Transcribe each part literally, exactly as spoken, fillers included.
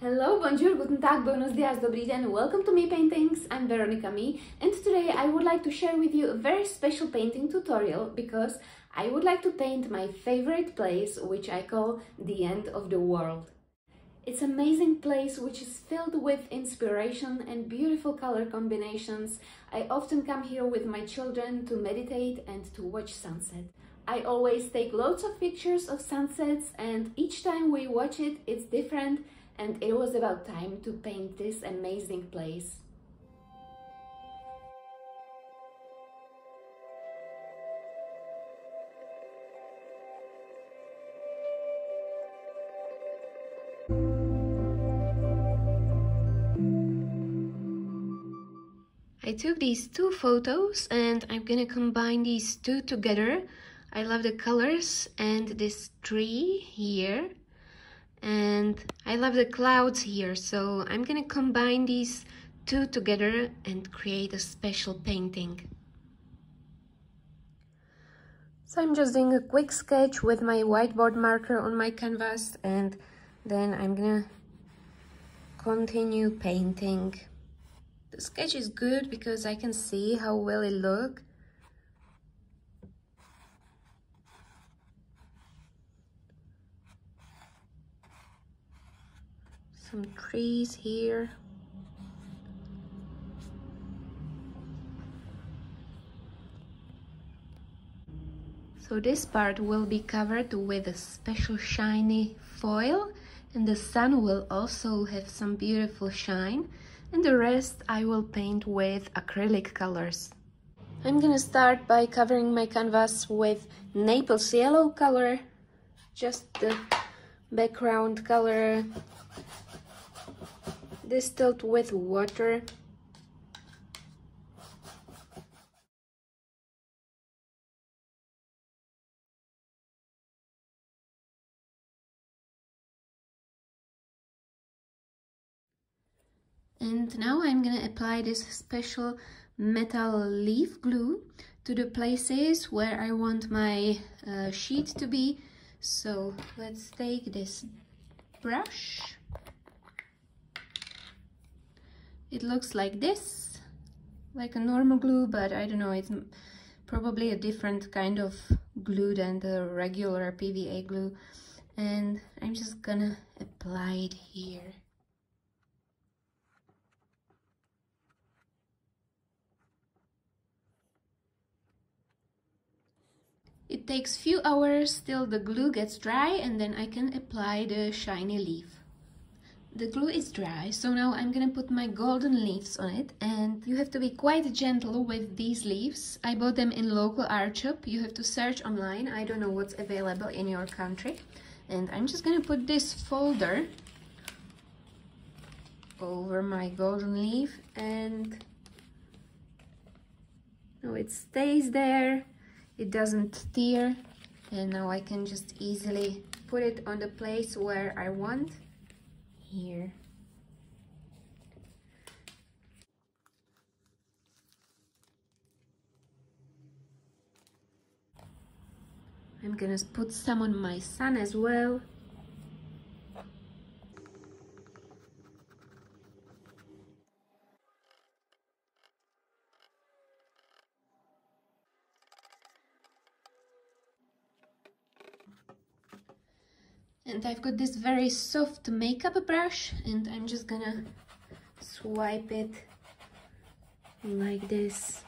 Hello, bonjour, guten tag, buenos dias, dobrý den, welcome to Mii Paintings, I'm Veronika Mii, and today I would like to share with you a very special painting tutorial because I would like to paint my favorite place, which I call the end of the world. It's an amazing place which is filled with inspiration and beautiful color combinations. I often come here with my children to meditate and to watch sunset. I always take loads of pictures of sunsets, and each time we watch it, it's different, and it was about time to paint this amazing place. I took these two photos and I'm gonna combine these two together. I love the colors and this tree here, and I love the clouds here, so I'm gonna combine these two together and create a special painting. So I'm just doing a quick sketch with my whiteboard marker on my canvas, and then I'm gonna continue painting. The sketch is good because I can see how well it looks. Some trees here. So this part will be covered with a special shiny foil, and the sun will also have some beautiful shine. And the rest I will paint with acrylic colors. I'm gonna start by covering my canvas with Naples yellow color, just the background color, distilled with water. And now I'm going to apply this special metal leaf glue to the places where I want my uh, sheet to be. So let's take this brush. It looks like this, like a normal glue, but I don't know, it's probably a different kind of glue than the regular P V A glue. And I'm just gonna apply it here. It takes few hours till the glue gets dry, and then I can apply the shiny leaf. The glue is dry, so now I'm gonna put my golden leaves on it, and you have to be quite gentle with these leaves. I bought them in local art shop. You have to search online. I don't know what's available in your country. And I'm just gonna put this folder over my golden leaf, and now it stays there. It doesn't tear, and now I can just easily put it on the place where I want, here. I'm gonna put some on my sun as well. And I've got this very soft makeup brush, and I'm just gonna swipe it like this.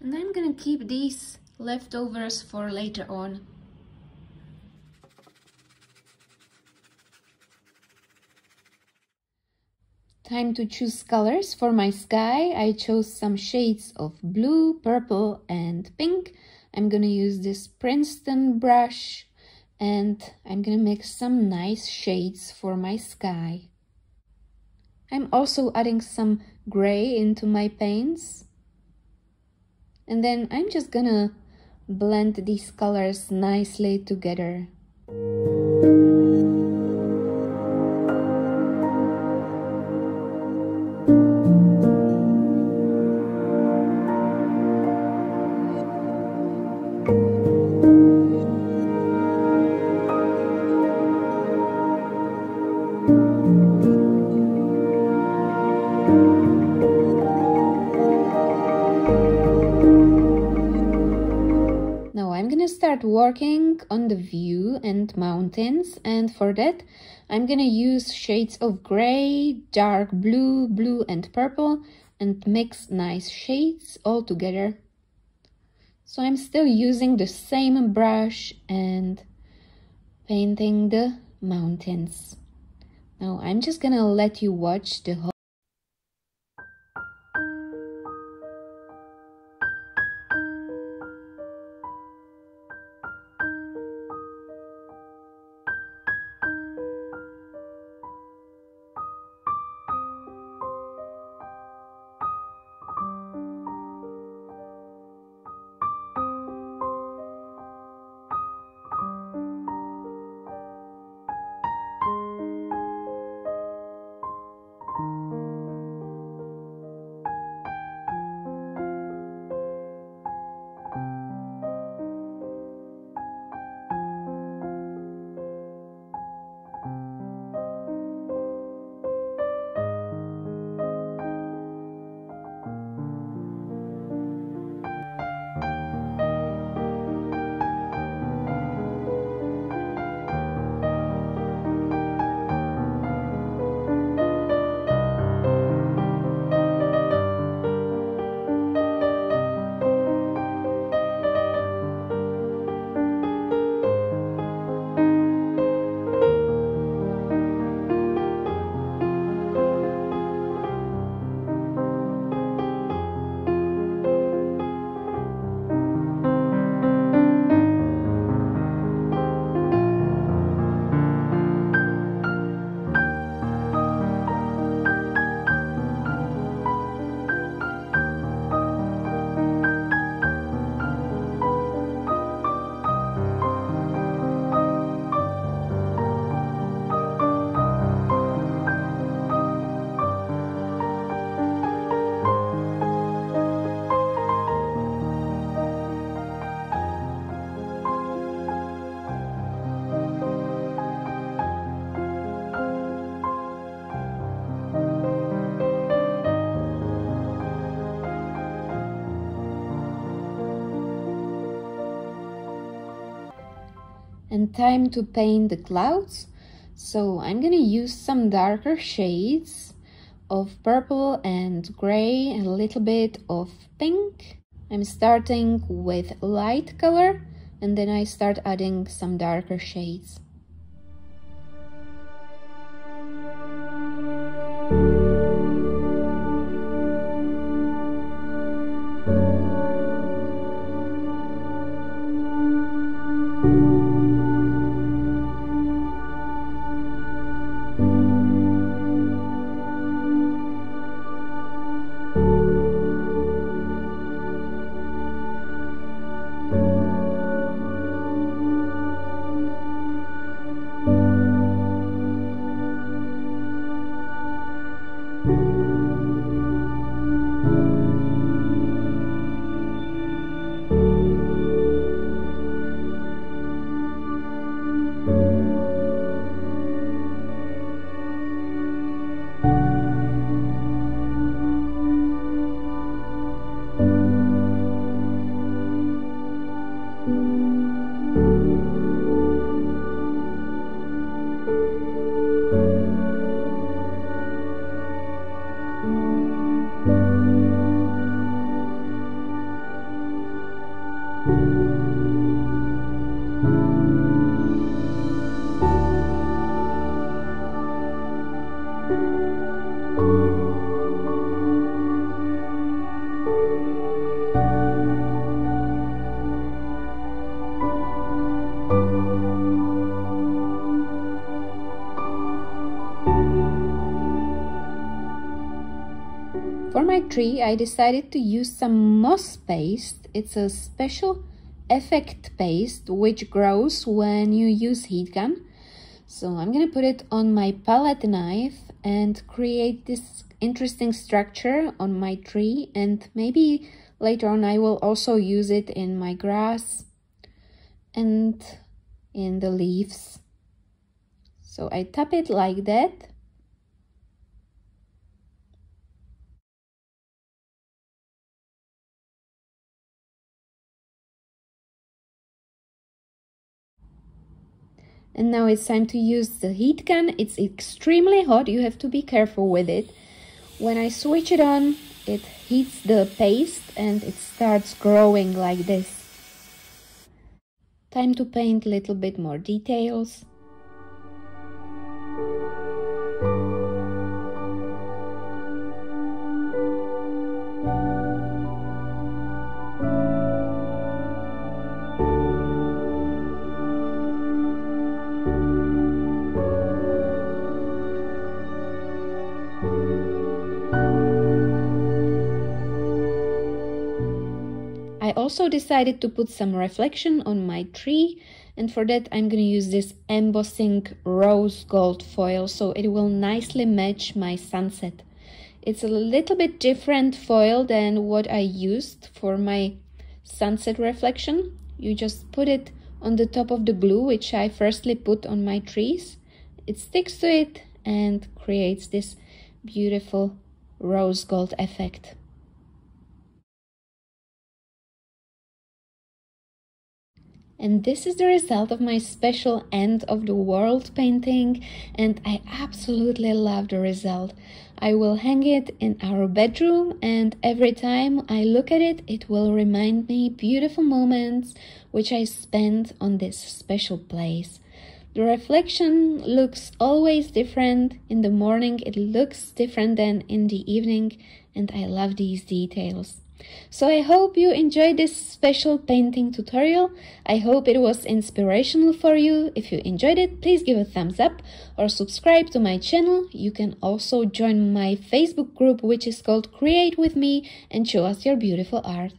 And I'm gonna keep these leftovers for later on. Time to choose colors for my sky. I chose some shades of blue, purple and pink. I'm gonna use this Princeton brush, and I'm gonna make some nice shades for my sky. I'm also adding some gray into my paints. And then I'm just gonna blend these colors nicely together. Thank you. working on the view and mountains, and for that I'm gonna use shades of gray, dark blue, blue and purple, and mix nice shades all together. So I'm still using the same brush and painting the mountains. Now I'm just gonna let you watch the whole. And time to paint the clouds, so I'm gonna use some darker shades of purple and gray and a little bit of pink. I'm starting with light color and then I start adding some darker shades. For my tree, I decided to use some moss paste. It's a special effect paste which grows when you use heat gun. So I'm gonna put it on my palette knife and create this interesting structure on my tree, and maybe later on I will also use it in my grass and in the leaves. So I tap it like that. And now it's time to use the heat gun. It's extremely hot, you have to be careful with it. When I switch it on, it heats the paste and it starts growing like this. Time to paint a little bit more details. I also decided to put some reflection on my tree, and for that I'm going to use this embossing rose gold foil, so it will nicely match my sunset. It's a little bit different foil than what I used for my sunset reflection. You just put it on the top of the glue, which I firstly put on my trees. It sticks to it and creates this beautiful rose gold effect. And this is the result of my special end of the world painting, and I absolutely love the result. I will hang it in our bedroom, and every time I look at it, it will remind me beautiful moments which I spent on this special place. The reflection looks always different. In the morning it looks different than in the evening, and I love these details. So I hope you enjoyed this special painting tutorial. I hope it was inspirational for you. If you enjoyed it, please give a thumbs up or subscribe to my channel. You can also join my Facebook group, which is called Create With Me, and show us your beautiful art.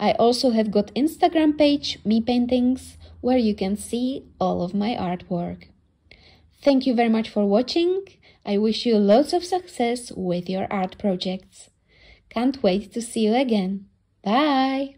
I also have got Instagram page, Mii Paintings, where you can see all of my artwork. Thank you very much for watching. I wish you lots of success with your art projects. Can't wait to see you again. Bye!